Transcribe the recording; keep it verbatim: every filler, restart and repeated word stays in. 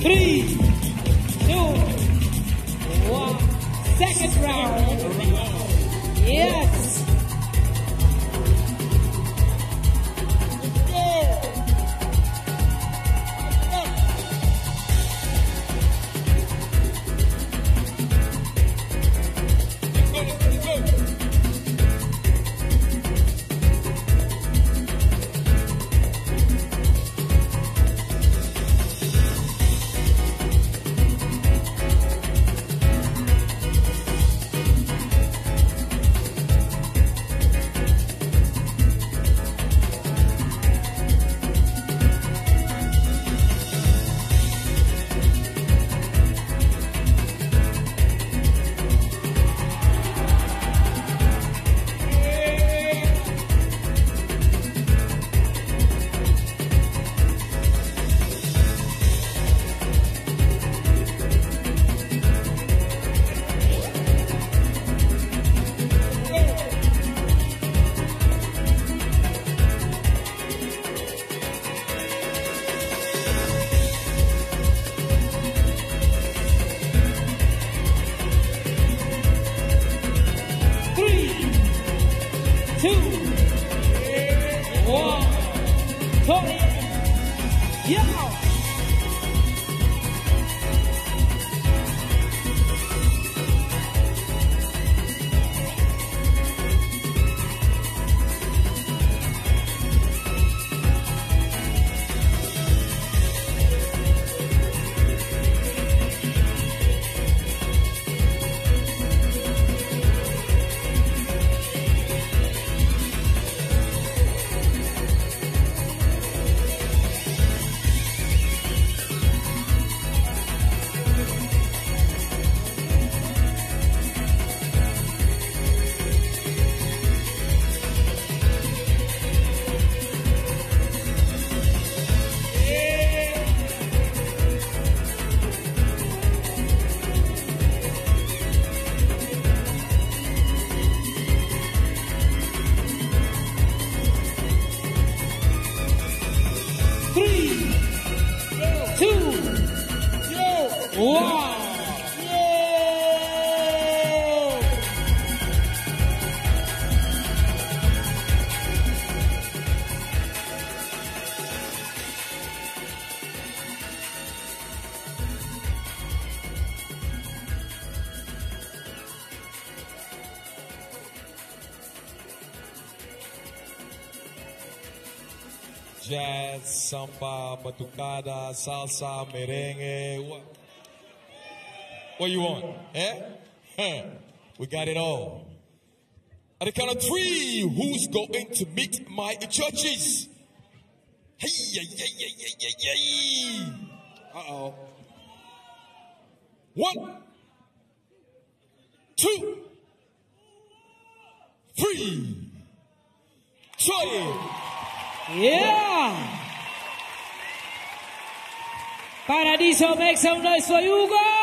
Three, two, one. Second round. Yes. Two, one, go! Yeah! Wow! Jazz, samba, batucada, salsa, merengue. What you want? Eh? We got it all. At the count of three, who's going to meet my judges? Hey, yeah, yeah, yeah, yeah, yeah. Uh-oh. One, two, three, try it. Yeah. Paradiso, make some noise for Hugo.